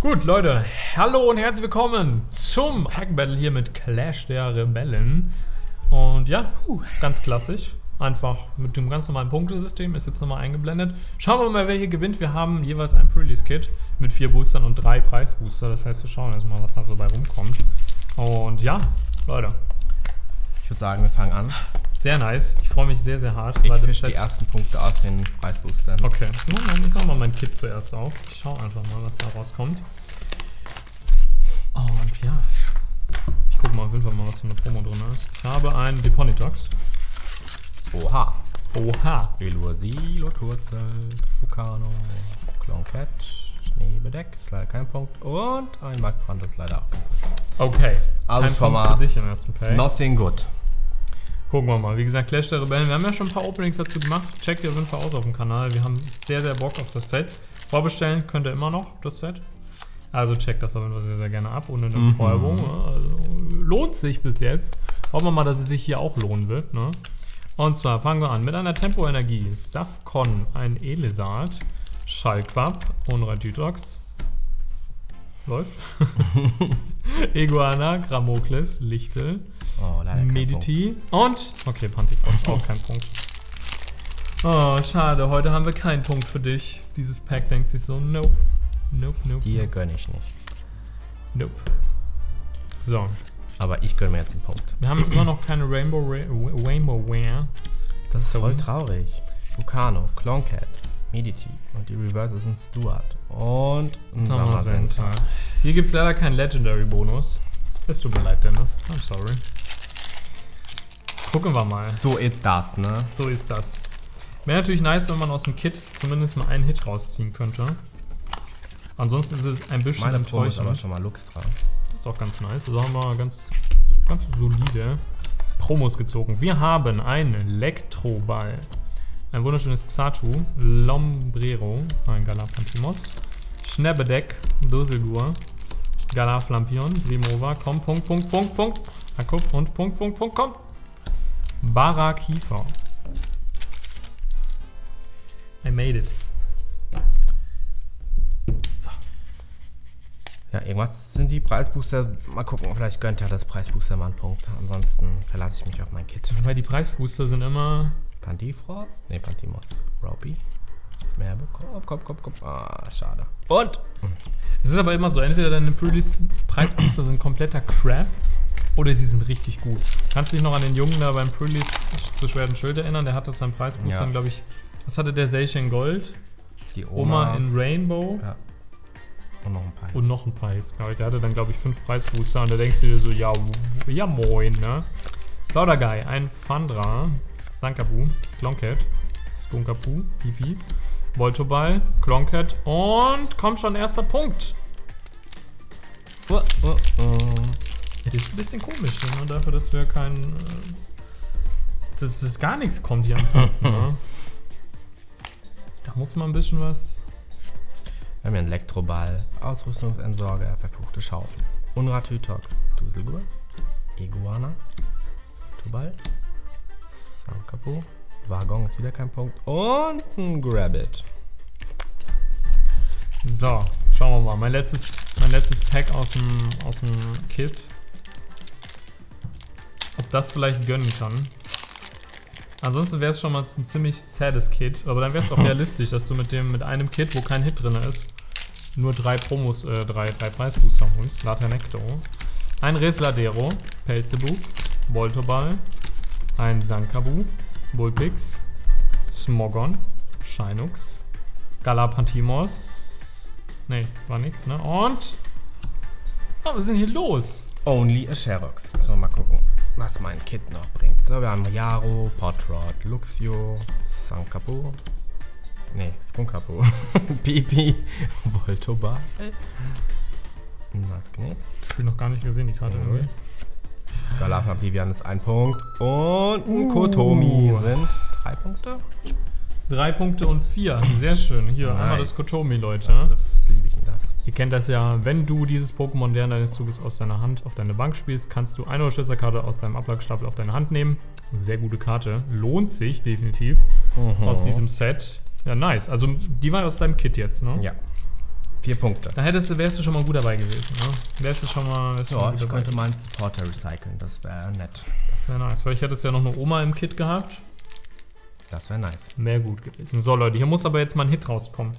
Gut, Leute, hallo und herzlich willkommen zum Hackbattle hier mit Clash der Rebellen. Und ja, ganz klassisch. Einfach mit dem ganz normalen Punktesystem, ist jetzt nochmal eingeblendet. Schauen wir mal, wer hier gewinnt. Wir haben jeweils ein Pre-Release-Kit mit 4 Boostern und 3 Preisbooster. Das heißt, wir schauen jetzt mal, was da so bei rumkommt. Und ja, Leute. Ich würde sagen, wir fangen an. Sehr nice. Ich freue mich sehr, sehr hart. Ich fische die ersten Punkte aus den Preisboostern. Okay. Moment, ich mach mal mein Kit zuerst auf. Ich schaue einfach mal, was da rauskommt. Und ja. Ich gucke mal auf jeden Fall mal, was für eine Promo drin ist. Ich habe einen Deponitox. Oha. Oha. Velosil, Turzel, Fukano, Clonkett, Schneebedeck, ist leider kein Punkt. Und ein Marktbrand ist leider auch kein Punkt. Okay. Also schon mal für dich im ersten Play. Nothing good. Gucken wir mal. Wie gesagt, Clash der Rebellen. Wir haben ja schon ein paar Openings dazu gemacht. Checkt ihr auf jeden Fall aus auf dem Kanal. Wir haben sehr, sehr Bock auf das Set. Vorbestellen könnt ihr immer noch, das Set. Also checkt das auf jeden Fall sehr, sehr gerne ab. Ohne eine Beschreibung. Also, lohnt sich bis jetzt. Hoffen wir mal, dass es sich hier auch lohnen wird, ne? Und zwar fangen wir an mit einer Tempoenergie. Safcon, ein Elisard, Schallquapp, Onratydrox. Läuft. Iguana, Gramokles, Lichtel, Mediti und... Okay, Pantikos, auch kein Punkt. Oh, schade, heute haben wir keinen Punkt für dich. Dieses Pack denkt sich so, nope, nope, nope. Dir gönne ich nicht. Nope. So. Aber ich gönne mir jetzt den Punkt. Wir haben immer noch keine Rainbow Wear. Das ist so voll traurig. Vulcano, Cloncat, Mediti und die Reverses sind Stuart und Summer Center. Hier gibt es leider keinen Legendary Bonus. Es tut mir leid, Dennis. I'm sorry. Gucken wir mal. So ist das, ne? So ist das. Wäre natürlich nice, wenn man aus dem Kit zumindest mal einen Hit rausziehen könnte. Ansonsten ist es ein bisschen enttäuschend. Aber schon mal Luxtra. Ist auch ganz nice. Also haben wir ganz solide Promos gezogen. Wir haben einen Elektroball, ein wunderschönes Xatu, Lombrero, ein Galapantimos, Schnebedeck, Doselgur, Galaflampion, Simova, komm, Punkt, Punkt, Punkt, Punkt, Akup und Punkt, Punkt, Punkt, komm, Barakiefer. I made it. Ja, irgendwas sind die Preisbooster. Mal gucken, vielleicht gönnt ja das Preisbooster mal einen Punkt. Ansonsten verlasse ich mich auf mein Kit. Weil die Preisbooster sind immer... Pantifrost? Ne, Pantimos. Roby. Mehr bekommen. Kopf, Kopf, Kopf. Ah, schade. Und? Es ist aber immer so, entweder deine Pre-Release-Preisbooster sind kompletter Crap oder sie sind richtig gut. Kannst du dich noch an den Jungen da beim Pre-Release zu Schwert und Schild erinnern? Der hatte seinen Preisbooster, ja, glaube ich... Was hatte der? Seishin Gold? Die Oma in Rainbow? Ja. Und noch ein paar Hits. Und noch ein paar Hits, glaube ich. Der hatte dann, glaube ich, 5 Preisbooster und da denkst du dir so, ja, ja moin, ne? Plauderguy, ein Fandra, Sankapu, Cloncat, Skunkapu, Pipi, Voltoball, Cloncat und komm schon, erster Punkt. Das ist ein bisschen komisch, ne? Dafür, dass wir keinen... Dass gar nichts kommt hier am Punkt, ne? Da muss man ein bisschen was... Wir haben ja einen Elektroball, Ausrüstungsentsorger, verfluchte Schaufel, Unrathytox, Duselgur, Iguana, Tubal, Sankapo, Waggon ist wieder kein Punkt und ein Grabbit. So, schauen wir mal. Mein letztes Pack aus dem Kit. Ob das vielleicht gönnen kann. Ansonsten wäre es schon mal ein ziemlich sades Kit, aber dann wäre es auch realistisch, dass du mit einem Kit, wo kein Hit drin ist, nur drei Preisbooster holst. Latanecto, ein Resladero, Pelzebub, Voltoball, ein Sankabu, Bullpix, Smogon, Shinux, Galapantimos, ne, war nix, ne, und, oh, was ist denn hier los? Only a Sherox. So, mal gucken, was mein Kit noch bringt. So, wir haben Yaro, Potrod, Luxio, Sankapo, ne, Skunkapo, Pipi, Voltoball, Maskne. Ich habe noch gar nicht gesehen, die Karte. Mhm. Galafan Pivian ist ein Punkt und Kotomi sind 3 Punkte. 3 Punkte und 4, sehr schön. Hier, nice. Einmal das Kotomi, Leute. Ja, das liebe ich denn das. Ihr kennt das ja, wenn du dieses Pokémon während deines Zuges aus deiner Hand auf deine Bank spielst, kannst du eine Unterstützerkarte aus deinem Ablagestapel auf deine Hand nehmen. Sehr gute Karte, lohnt sich definitiv aus diesem Set. Ja, nice. Also die waren aus deinem Kit jetzt, ne? Ja. 4 Punkte. Da wärst du schon mal gut dabei gewesen, ne? Wärst du schon mal... Ja, ich könnte meinen Supporter recyceln, das wäre nett. Das wäre nice. Vielleicht hättest du ja noch eine Oma im Kit gehabt. Das wäre nice. Mehr gut gewesen. So Leute, hier muss aber jetzt mal ein Hit rauskommen.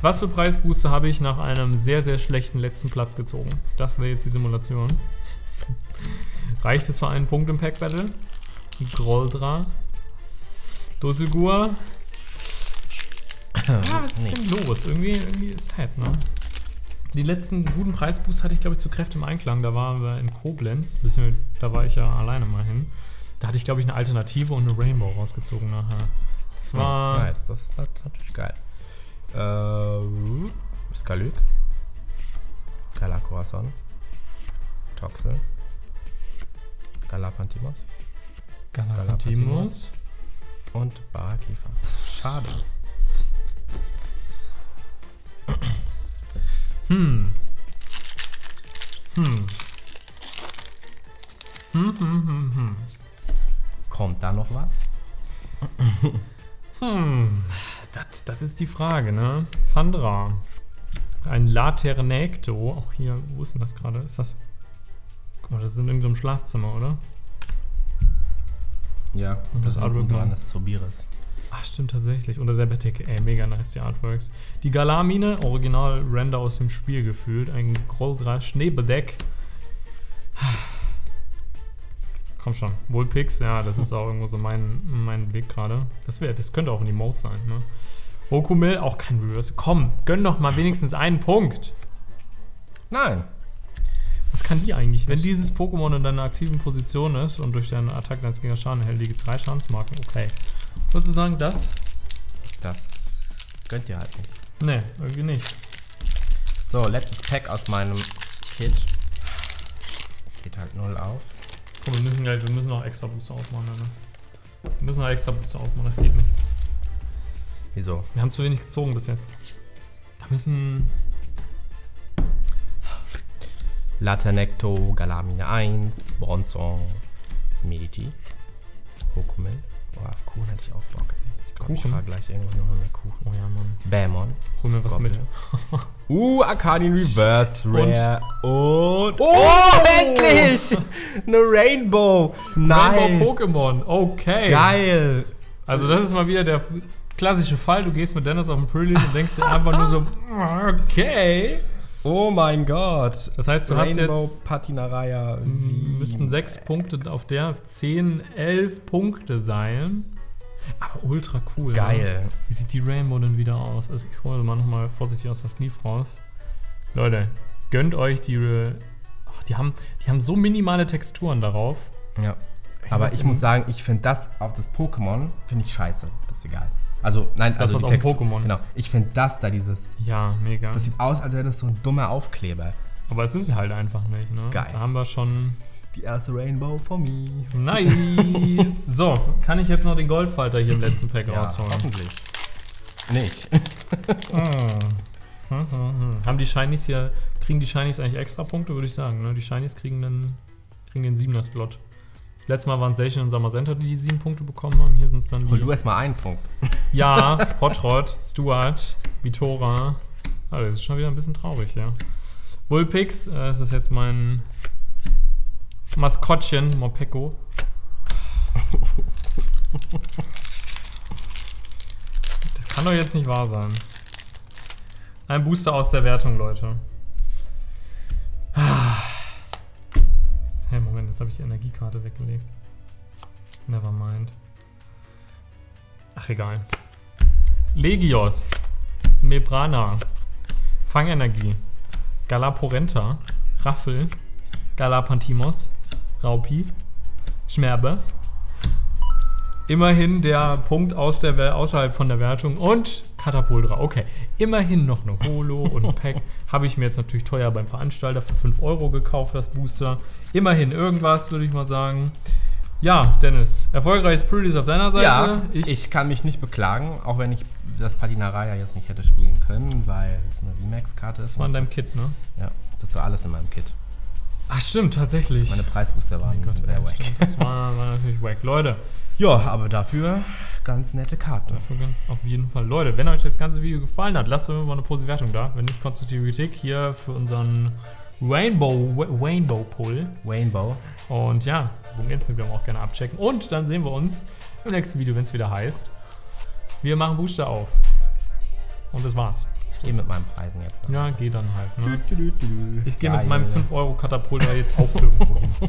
Was für Preisbooster habe ich nach einem sehr, sehr schlechten letzten Platz gezogen? Das wäre jetzt die Simulation. Reicht es für einen Punkt im Pack Battle? Groldra. Dusselgur. Ah, was ist denn los? Irgendwie ist sad, ne? Die letzten guten Preisboosts hatte ich, glaube ich, zu Kräften im Einklang. Da waren wir in Koblenz. Da war ich ja alleine mal hin. Da hatte ich, glaube ich, eine Alternative und eine Rainbow rausgezogen nachher. Das war... Ja, nice, das ist natürlich geil. Skalyk. Galakorasan. Toxel. Galapantimos. Galapantimos. Und Barkäfer. Schade. Kommt da noch was? Das ist die Frage, ne? Phandra. Ein Laternecto. Auch hier, wo ist denn das gerade? Ist das... Guck mal, das ist in irgendeinem Schlafzimmer, oder? Ja, und das Artwork dran ist Zobiris. Ach, stimmt tatsächlich. Unter der Bettdecke. Ey, mega nice, die Artworks. Die Galar-Mine, original Render aus dem Spiel gefühlt. Ein Groldra Schneebedeck. Komm schon. Vulpix, ja, das ist auch irgendwo so mein Blick gerade. Das könnte auch ein Emote sein, ne? Vokumil, auch kein Reverse. Komm, gönn doch mal wenigstens einen Punkt. Nein. Was kann die eigentlich? Wenn dieses Pokémon in deiner aktiven Position ist und durch deine Attacke als Gegner Schaden erhält, liegt 3 Schadensmarken. Okay. Würdest du sagen, das könnt ihr halt nicht. Ne, irgendwie nicht. So, letztes Pack aus meinem Kit. Geht halt 0 auf. Guck, wir müssen noch extra Booster aufmachen. Das geht nicht. Wieso? Wir haben zu wenig gezogen bis jetzt. Da müssen... Laternecto, Galamine 1, Bronzong, Mediti, Hokumil. Boah, auf Kuchen hätte ich auch Bock, ey. Ich fahr gleich irgendwann noch mehr Kuchen. Oh ja, Mann. Bämon. Hol mir was mit. Arcanin Reverse Rare. Und... Oh, endlich! Eine Rainbow. Nice. Rainbow Pokémon. Okay. Geil. Also das ist mal wieder der klassische Fall. Du gehst mit Dennis auf den Pre-Release und denkst dir einfach nur so... Okay... Oh mein Gott! Das heißt, du Rainbow, hast jetzt... Patinaraya... Müssten 6 Punkte auf der... 10, 11 Punkte sein. Aber ultra cool. Geil. Ne? Wie sieht die Rainbow denn wieder aus? Also ich hole mal nochmal vorsichtig aus der Sleeve raus. Leute, gönnt euch die... Ach, die haben so minimale Texturen darauf. Ja. Aber ich muss sagen, ich finde das auf das Pokémon, finde ich scheiße. Das ist egal. Also, nein, das also ist auch Pokémon. Genau. Ich finde das da, dieses... Ja, mega. Das sieht aus, als wäre das so ein dummer Aufkleber. Aber es ist halt einfach nicht, ne? Geil. Da haben wir schon... Die erste Rainbow for me. Nice. So, kann ich jetzt noch den Goldfalter hier im letzten Pack rausholen? Hoffentlich. Nicht. Haben die Shinies hier... Kriegen die Shinies eigentlich extra Punkte, würde ich sagen, ne? Die Shinies kriegen dann... Kriegen den 7er-Slot. Letztes Mal waren Station und Samazenta, die 7 Punkte bekommen haben. Hier sind es dann die... Hol du erstmal einen Punkt. Ja, Hotrod, Stuart, Vitora. Ah, das ist schon wieder ein bisschen traurig, ja. Vulpix, das ist jetzt mein Maskottchen, Morpeko. Das kann doch jetzt nicht wahr sein. Ein Booster aus der Wertung, Leute. Hey, Moment, jetzt habe ich die Energiekarte weggelegt. Nevermind. Ach, egal. Legios. Mebrana. Fangenergie. Galaporenta. Raffel. Galapantimos. Raupi. Schmerbe. Immerhin der Punkt außerhalb von der Wertung. Und Katapuldra. Okay, immerhin noch eine Holo und ein Pack. Habe ich mir jetzt natürlich teuer beim Veranstalter für 5 Euro gekauft, das Booster. Immerhin irgendwas, würde ich mal sagen. Ja, Dennis, erfolgreiches Pre-Release auf deiner Seite. Ja, ich kann mich nicht beklagen, auch wenn ich das Patinaraya jetzt nicht hätte spielen können, weil es eine VMAX-Karte ist. Das war in deinem Kit, ne? Ja, das war alles in meinem Kit. Ach stimmt, tatsächlich. Meine Preisbooster waren sehr wack. Stimmt, das war natürlich wack. Leute. Ja, aber dafür ganz nette Karten. Dafür ganz auf jeden Fall. Leute, wenn euch das ganze Video gefallen hat, lasst doch mal eine positive Wertung da. Wenn nicht, konstruktive Kritik hier für unseren Rainbow-Pull. Rainbow. Und ja, Instagram auch gerne abchecken. Und dann sehen wir uns im nächsten Video, wenn es wieder heißt, wir machen Booster auf. Und das war's. Ich gehe mit meinen Preisen jetzt. Ja, geh dann halt. Ne? Ich gehe mit meinem 5 € Katapult da jetzt auch irgendwo hin.